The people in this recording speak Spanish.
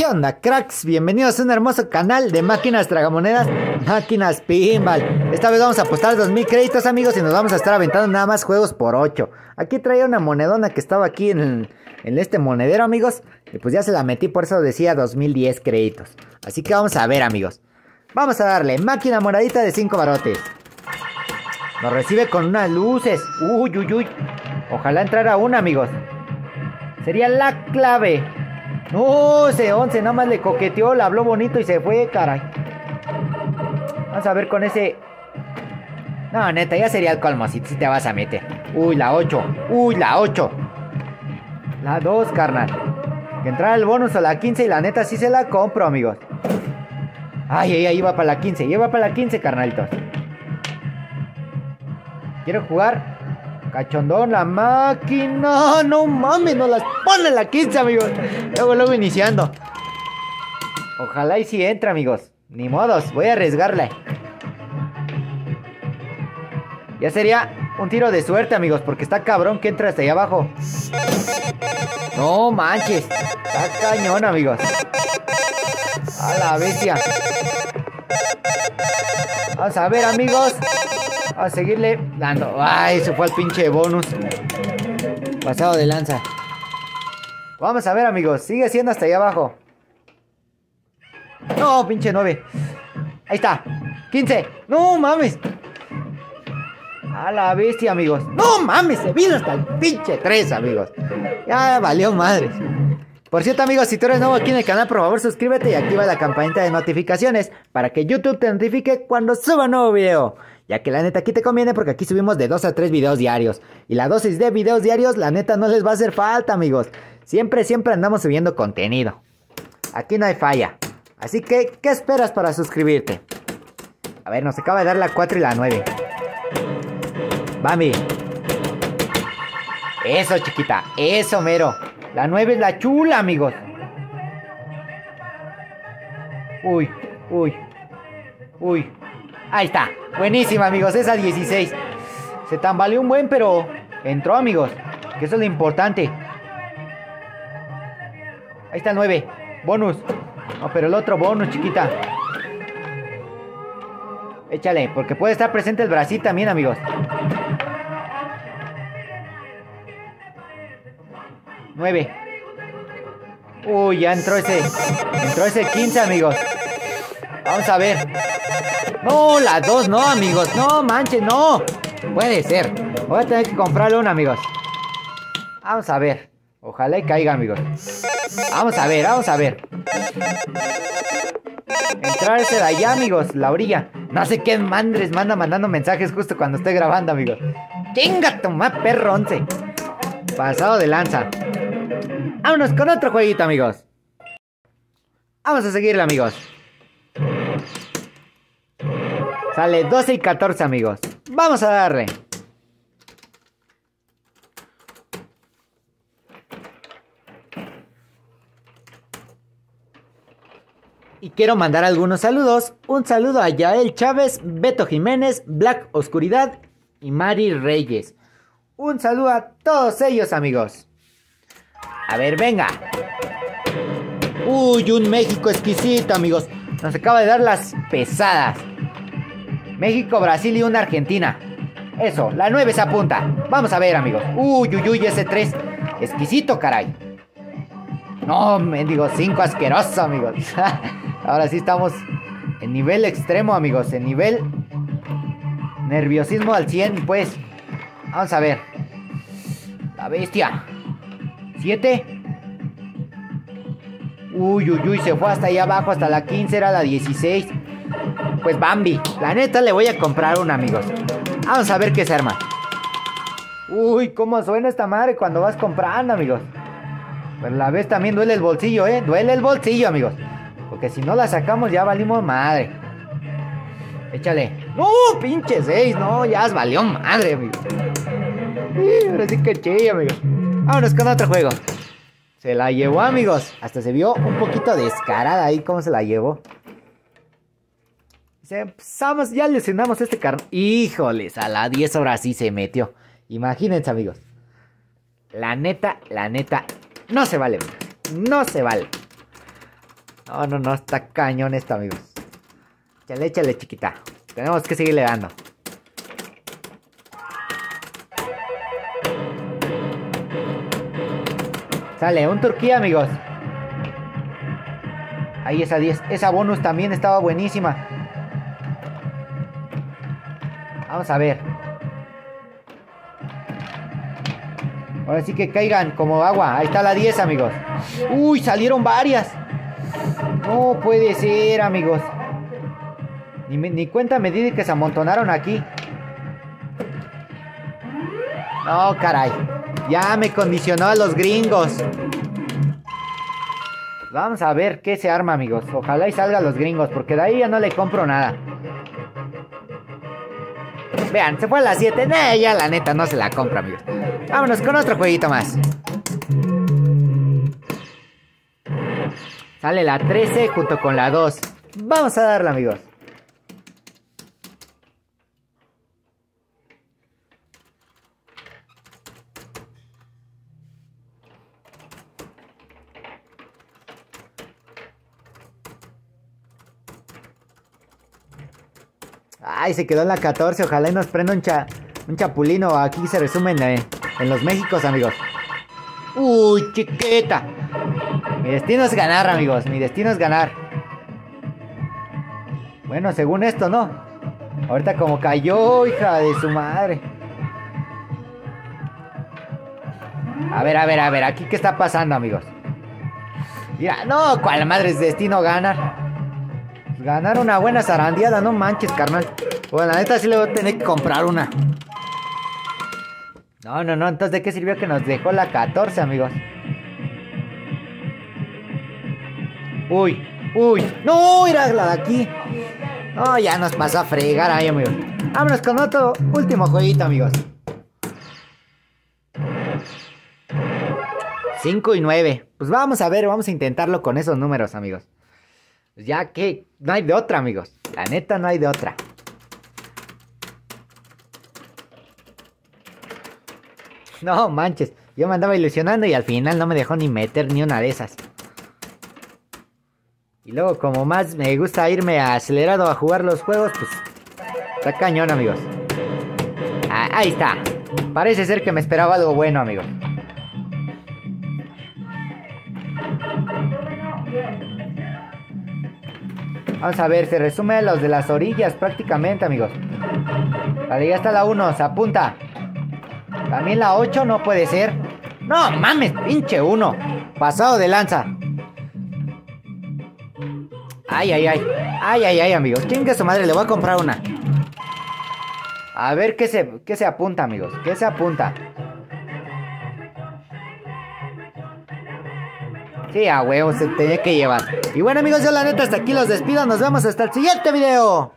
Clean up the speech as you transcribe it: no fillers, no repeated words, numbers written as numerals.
¿Qué onda, cracks? Bienvenidos a un hermoso canal de máquinas tragamonedas, máquinas pinball. Esta vez vamos a apostar 2000 créditos, amigos, y nos vamos a estar aventando nada más juegos por 8. Aquí traía una monedona que estaba aquí en este monedero, amigos, y pues ya se la metí, por eso decía 2010 créditos. Así que vamos a ver, amigos. Vamos a darle máquina moradita de 5 barotes. Nos recibe con unas luces. Uy, uy, uy. Ojalá entrara una, amigos. Sería la clave. No, ese 11 nada más le coqueteó, le habló bonito y se fue, caray. Vamos a ver con ese. No, neta, ya sería el colmo si te vas a meter. Uy, la 8. Uy, la 8. La 2, carnal. Que entrara el bonus a la 15 y la neta sí se la compro, amigos. Ay, ay, ahí va para la 15. Lleva para la 15, carnalitos. Quiero jugar. Cachondón, la máquina. No mames, nos las pone la 15, amigos. Luego iniciando. Ojalá y si entra, amigos. Ni modos, voy a arriesgarle. Ya sería un tiro de suerte, amigos, porque está cabrón que entra hasta allá abajo. No manches, está cañón, amigos. A la bestia. Vamos a ver, amigos, a seguirle dando. Ay, se fue al pinche bonus. Pasado de lanza. Vamos a ver, amigos. Sigue siendo hasta allá abajo. No, pinche 9. Ahí está. 15. No mames. A la bestia, amigos. No mames, se vino hasta el pinche 3, amigos. Ya valió madres. Por cierto, amigos, si tú eres nuevo aquí en el canal, por favor suscríbete y activa la campanita de notificaciones para que YouTube te notifique cuando suba un nuevo video. Ya que la neta aquí te conviene porque aquí subimos de 2 a 3 videos diarios. Y la dosis de videos diarios la neta no les va a hacer falta, amigos. Siempre, siempre andamos subiendo contenido. Aquí no hay falla. Así que, ¿qué esperas para suscribirte? A ver, nos acaba de dar la 4 y la 9. Bambi. Eso, chiquita. Eso, mero. La 9 es la chula, amigos. Uy, uy. Uy. Ahí está. Buenísima, amigos. Esa 16. Se tambaleó un buen, pero entró, amigos. Que eso es lo importante. Ahí está el 9. Bonus. No, pero el otro bonus, chiquita. Échale, porque puede estar presente el bracito también, amigos. Nueve. Uy, ya entró ese. Entró ese 15, amigos. Vamos a ver. No, la 2 no, amigos. No, manches, no. Puede ser. Voy a tener que comprarle una, amigos. Vamos a ver. Ojalá y caiga, amigos. Vamos a ver, vamos a ver. Entrarse de allá, amigos. La orilla. No sé qué mandres manda mandando mensajes justo cuando estoy grabando, amigos. Chinga, toma, perro 11. Pasado de lanza. Vámonos con otro jueguito, amigos. Vamos a seguirle, amigos. Sale 12 y 14, amigos. Vamos a darle. Y quiero mandar algunos saludos. Un saludo a Yael Chávez, Beto Jiménez, Black Oscuridad y Mari Reyes. Un saludo a todos ellos, amigos. A ver, venga. Uy, un México exquisito, amigos. Nos acaba de dar las pesadas. México, Brasil y una Argentina. Eso, la 9 se apunta. Vamos a ver, amigos. Uy, uy, uy, ese 3. Exquisito, caray. No, mendigo, 5 asqueroso, amigos. Ahora sí estamos en nivel extremo, amigos. En nivel nerviosismo al 100, pues. Vamos a ver. La bestia. 7. Uy, uy, uy, se fue hasta allá abajo, hasta la 15, era la 16. Pues Bambi, la neta le voy a comprar una, amigos. Vamos a ver qué se arma. Uy, cómo suena esta madre cuando vas comprando, amigos. Pero a la vez también duele el bolsillo, duele el bolsillo, amigos. Porque si no la sacamos ya valimos madre. Échale. No, pinche 6, no, ya valió madre, amigos. Ahora sí que chido, amigos. Vámonos con otro juego. Se la llevó, amigos. Hasta se vio un poquito descarada ahí cómo se la llevó. Empezamos, ya lesionamos este carro. Híjoles, a las 10 horas sí se metió. Imagínense, amigos. La neta, no se vale. No se vale. No, no, no, está cañón esto, amigos. Échale, échale, chiquita. Tenemos que seguirle dando. Sale, un Turquía, amigos. Ahí esa 10. Esa bonus también estaba buenísima. Vamos a ver. Ahora sí que caigan como agua. Ahí está la 10, amigos. Uy, salieron varias. No puede ser, amigos. Ni cuenta me di que se amontonaron aquí. No, caray. Ya me condicionó a los gringos. Vamos a ver qué se arma, amigos. Ojalá y salga a los gringos, porque de ahí ya no le compro nada. Vean, se fue a las 7. Ya la neta no se la compro, amigos. Vámonos con otro jueguito más. Sale la 13 junto con la 2. Vamos a darla, amigos. Ay, se quedó en la 14. Ojalá y nos prenda un chapulino. Aquí se resumen en los Méxicos, amigos. Uy, chiqueta. Mi destino es ganar, amigos. Mi destino es ganar. Bueno, según esto, ¿no? Ahorita como cayó, hija de su madre. A ver, a ver, a ver. ¿Aquí qué está pasando, amigos? Mira, no, cuál madre es destino ganar. Ganar una buena zarandeada, no manches, carnal. Bueno, la neta sí le voy a tener que comprar una. No, no, no, entonces ¿de qué sirvió que nos dejó la 14, amigos? Uy, uy, no, era la de aquí. No, ya nos pasó a fregar ahí, amigos. Vámonos con otro último jueguito, amigos. 5 y 9. Pues vamos a ver, vamos a intentarlo con esos números, amigos. Ya que no hay de otra, amigos. La neta no hay de otra. No manches. Yo me andaba ilusionando y al final no me dejó ni meter ni una de esas. Y luego como más me gusta irme acelerado a jugar los juegos, pues está cañón, amigos. Ah, ahí está. Parece ser que me esperaba algo bueno, amigos. Vamos a ver, se resume a los de las orillas prácticamente, amigos. Vale, ya está la 1, se apunta. También la 8, no puede ser. No mames, pinche 1. Pasado de lanza. Ay, ay, ay. Ay, ay, ay, amigos. ¿Quién que su madre? Le voy a comprar una. A ver qué se apunta, amigos. ¿Qué se apunta? Sí, a huevo, se tenía que llevar. Y bueno, amigos, yo la neta hasta aquí los despido. Nos vemos hasta el siguiente video.